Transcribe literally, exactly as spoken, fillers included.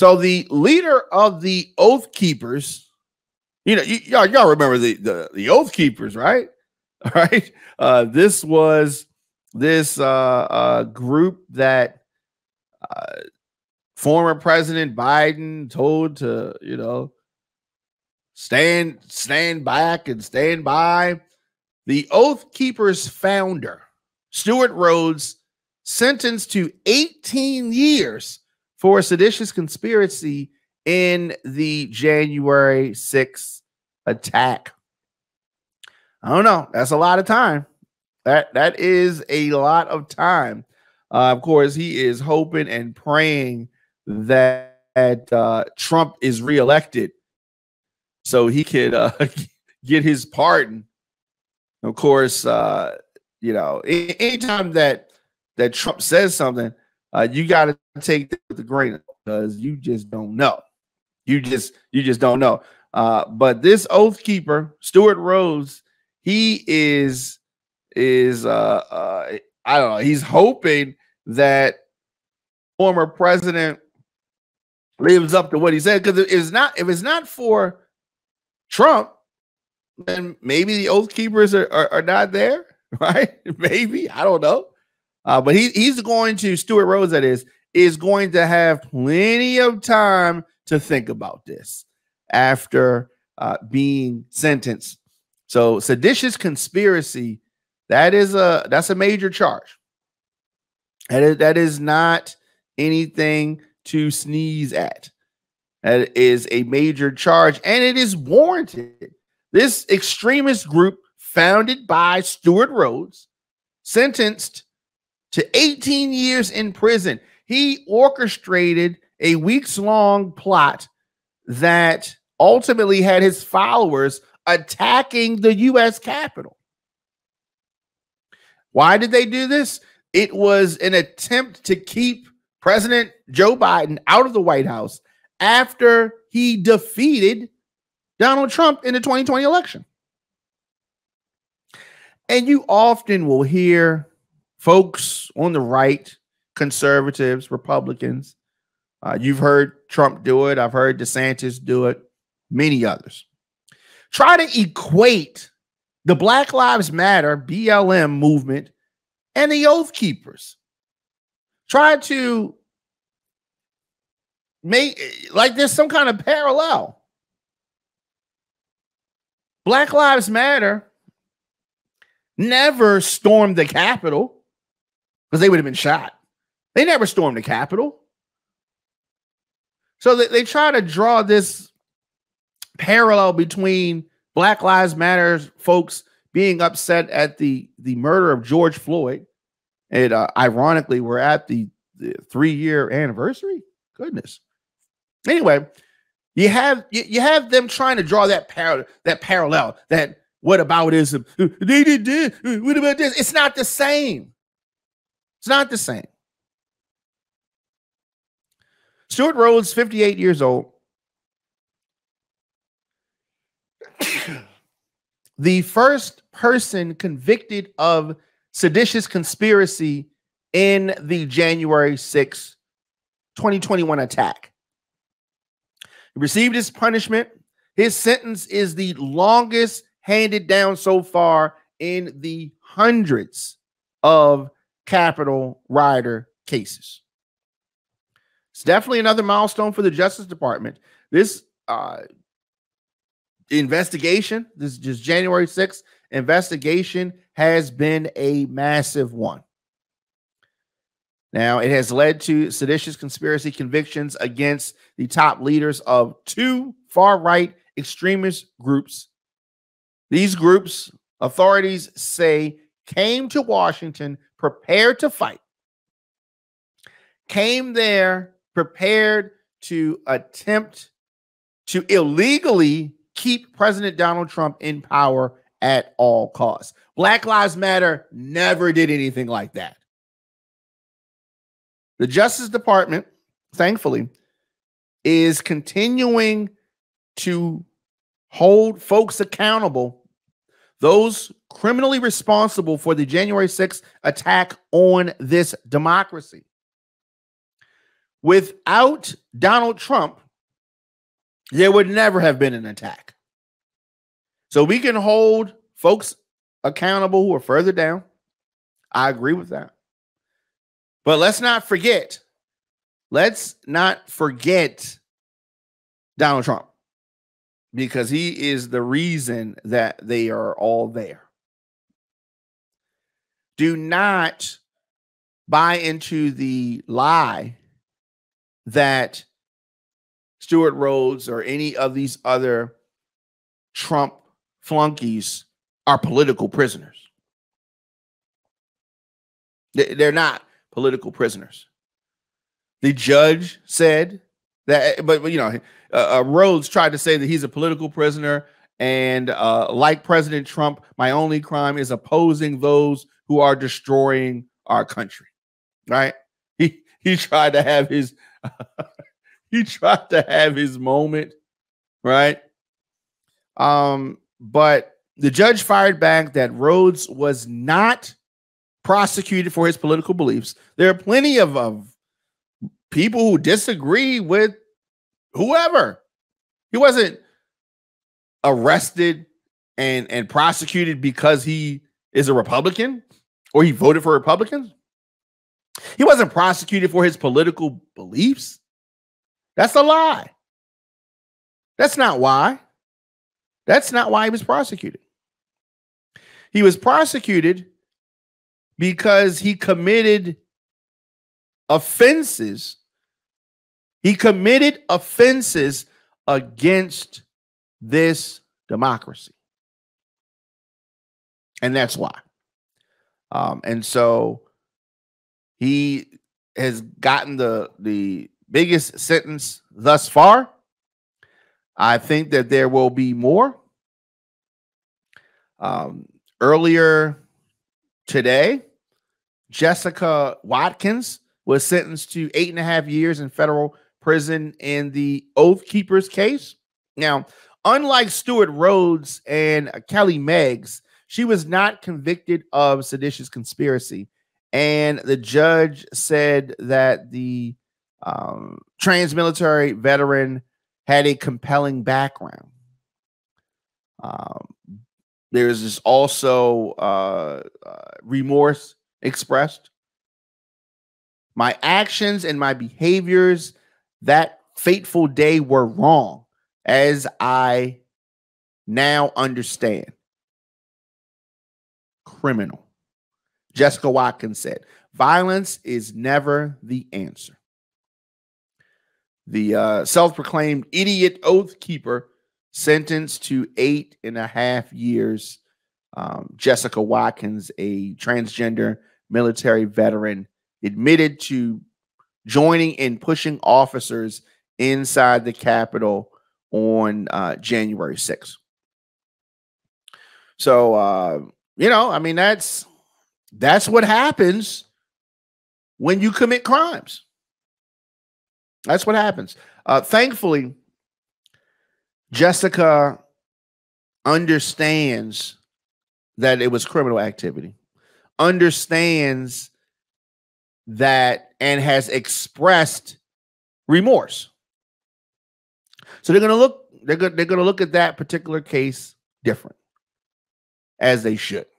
So the leader of the Oath Keepers, you know, y'all y'all remember the, the the Oath Keepers, right? All right. Uh, this was this uh, uh, group that uh, former President Biden told to, you know, stand stand back and stand by. The Oath Keepers founder, Stewart Rhodes, sentenced to eighteen years for a seditious conspiracy in the January sixth attack. I don't know. That's a lot of time. That that is a lot of time. Uh, of course, he is hoping and praying that, that uh, Trump is reelected so he could uh, get his pardon. Of course, uh, you know, anytime that that Trump says something, uh, you got to take that with a grain of salt because you just don't know. You just you just don't know. Uh, but this Oath Keeper, Stewart Rhodes, he is is uh, uh, I don't know. He's hoping that former president lives up to what he said, because if it's not if it's not for Trump, then maybe the Oath Keepers are, are, are not there, right? Maybe. I don't know. Uh, but he, he's going to, Stewart Rhodes, that is, is going to have plenty of time to think about this after uh, being sentenced. So seditious conspiracy, that is a, that's a major charge. That is, that is not anything to sneeze at. That is a major charge, and it is warranted. This extremist group, founded by Stewart Rhodes, sentenced to eighteen years in prison. He orchestrated a weeks-long plot that ultimately had his followers attacking the U S Capitol. Why did they do this? It was an attempt to keep President Joe Biden out of the White House after he defeated Donald Trump in the twenty twenty election. And you often will hear folks on the right, conservatives, Republicans. Uh, you've heard Trump do it. I've heard DeSantis do it. Many others try to equate the Black Lives Matter, B L M movement, and the Oath Keepers. Try to make like there's some kind of parallel. Black Lives Matter never stormed the Capitol because they would have been shot. They never stormed the Capitol. So they, they try to draw this parallel between Black Lives Matter folks being upset at the, the murder of George Floyd. And uh, ironically, we're at the, the three-year anniversary. Goodness. Anyway, You have you have them trying to draw that parallel, that parallel, that whataboutism. They did this. What about this? It's not the same. It's not the same. Stewart Rhodes, fifty-eight years old. The first person convicted of seditious conspiracy in the January sixth, twenty twenty-one attack. He received his punishment. His sentence is the longest handed down so far in the hundreds of Capitol rider cases. It's definitely another milestone for the Justice Department. This uh, investigation, this just January sixth investigation, has been a massive one. Now, it has led to seditious conspiracy convictions against the top leaders of two far-right extremist groups. These groups, authorities say, came to Washington prepared to fight, came there prepared to attempt to illegally keep President Donald Trump in power at all costs. Black Lives Matter never did anything like that. The Justice Department, thankfully, is continuing to hold folks accountable, those criminally responsible for the January sixth attack on this democracy. Without Donald Trump, there would never have been an attack. So we can hold folks accountable who are further down. I agree with that. But let's not forget, let's not forget Donald Trump, because he is the reason that they are all there. Do not buy into the lie that Stewart Rhodes or any of these other Trump flunkies are political prisoners. They're not political prisoners. The judge said that, but, you know, uh, Rhodes tried to say that he's a political prisoner, and uh, like President Trump, my only crime is opposing those who are destroying our country. Right? He he tried to have his he tried to have his moment, right? Um, but the judge fired back that Rhodes was not prosecuted for his political beliefs. There are plenty of, of people who disagree with whoever. He wasn't arrested and, and prosecuted because he is a Republican or he voted for Republicans. He wasn't prosecuted for his political beliefs. That's a lie. That's not why. That's not why he was prosecuted. He was prosecuted because he committed offenses. He committed offenses against this democracy. And that's why. Um, and so he has gotten the, the biggest sentence thus far. I think that there will be more. Um, earlier today, Jessica Watkins was sentenced to eight and a half years in federal prison in the Oath Keepers case. Now, unlike Stewart Rhodes and Kelly Meggs, she was not convicted of seditious conspiracy. And the judge said that the um, trans-military veteran had a compelling background. Um, there is also uh, uh, remorse expressed. My actions and my behaviors that fateful day were wrong, as I now understand. Criminal. Jessica Watkins said, violence is never the answer. The uh, self-proclaimed idiot oath keeper sentenced to eight and a half years. Um, Jessica Watkins, a transgender military veteran, admitted to joining and pushing officers inside the Capitol on uh, January sixth. So, uh, you know, I mean, that's that's what happens when you commit crimes. That's what happens. Uh, thankfully, Jessica understands that it was criminal activity, understands that, and has expressed remorse. So they're going to look. They're going. They're going to look at that particular case different, as they should.